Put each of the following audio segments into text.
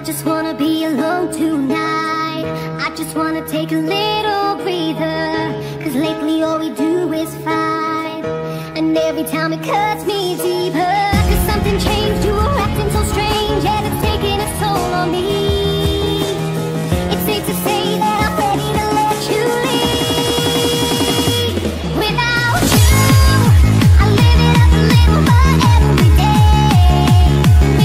I just wanna be alone tonight. I just wanna take a little breather, cause lately all we do is fight, and every time it cuts me deeper. Cause something changed, you were acting so strange, and it's taking a toll on me. It's safe to say that I'm ready to let you leave. Without you, I live it up a little by every day. No,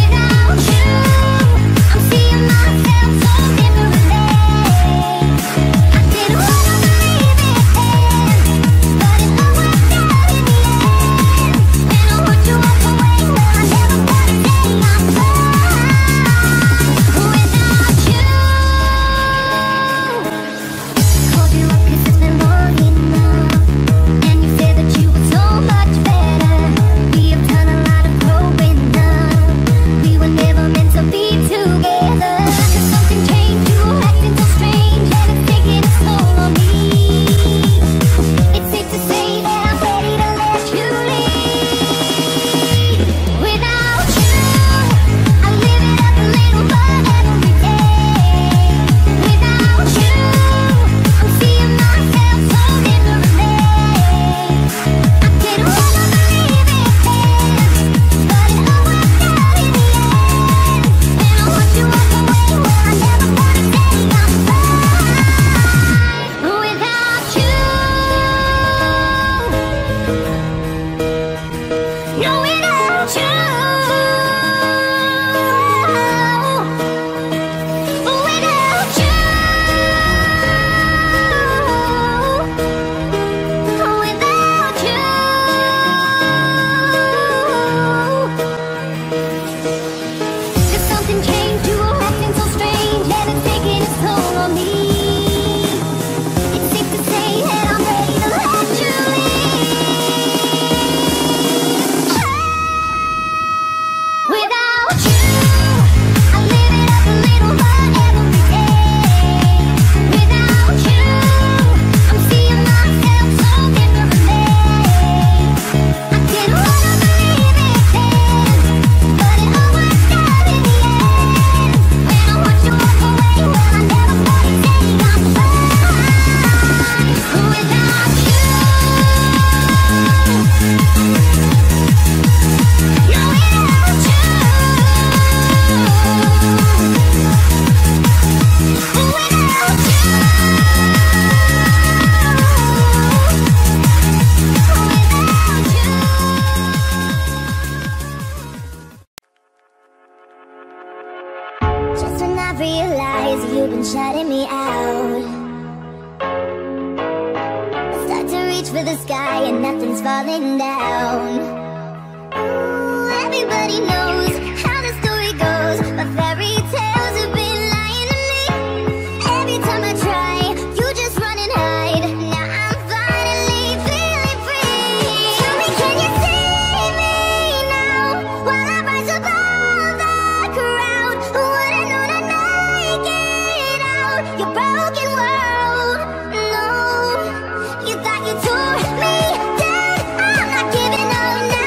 you thought you tore me down. I'm not giving up now.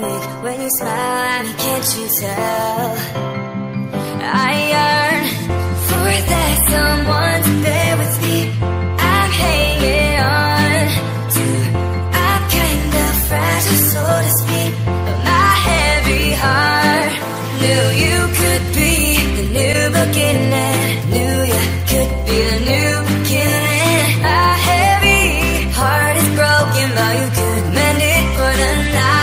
with when you smile at me, can't you tell? I yearn for that someone to bear with me. I'm hanging on to a kind of fragile, so to speak, but my heavy heart knew you could be the new beginning. Knew you could be the new beginning. My heavy heart is broken, but you could mend it for the night.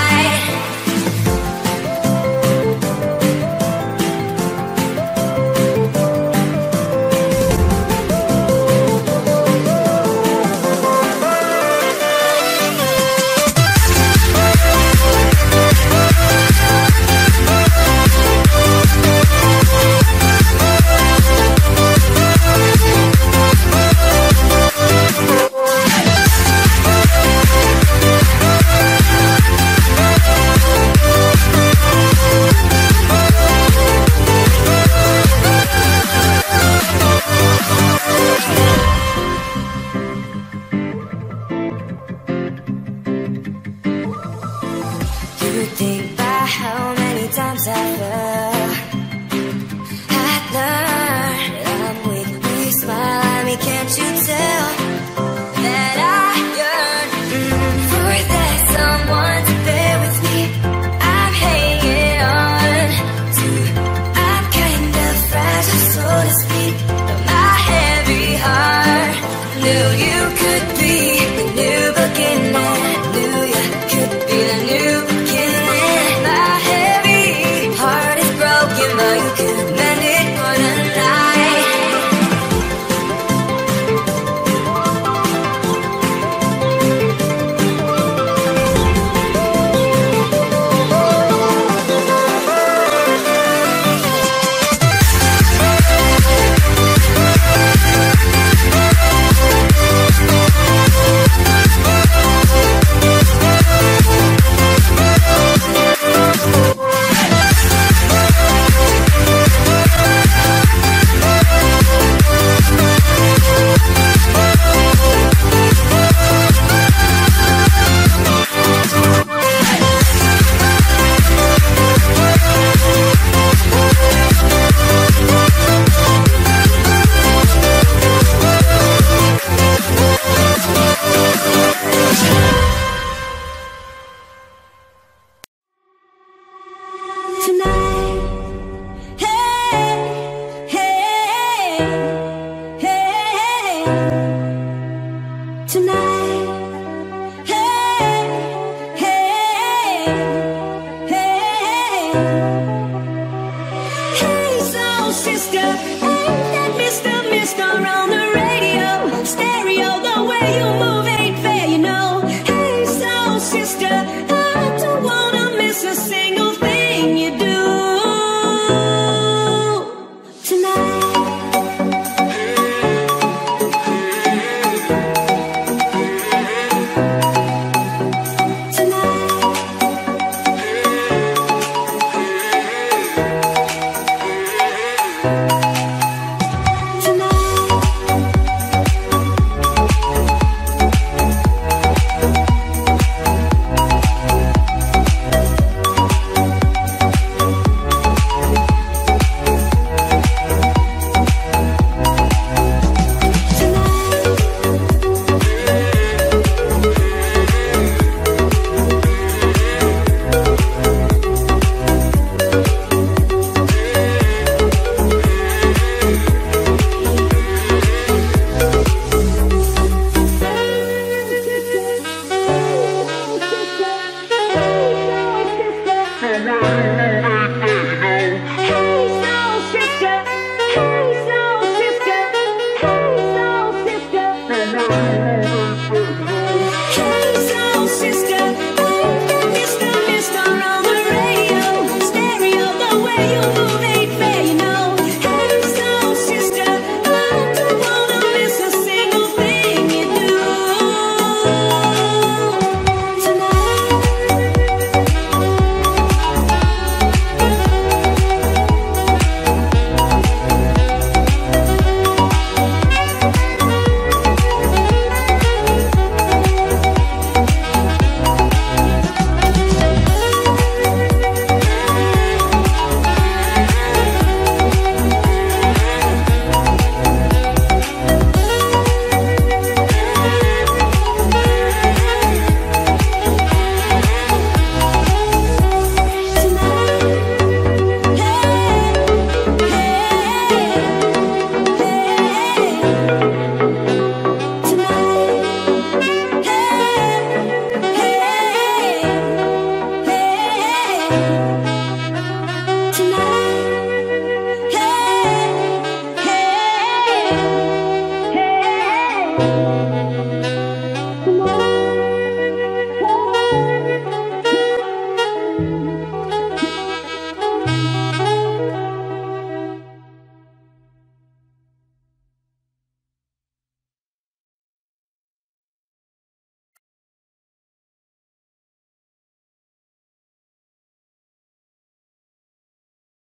You think by how many times I've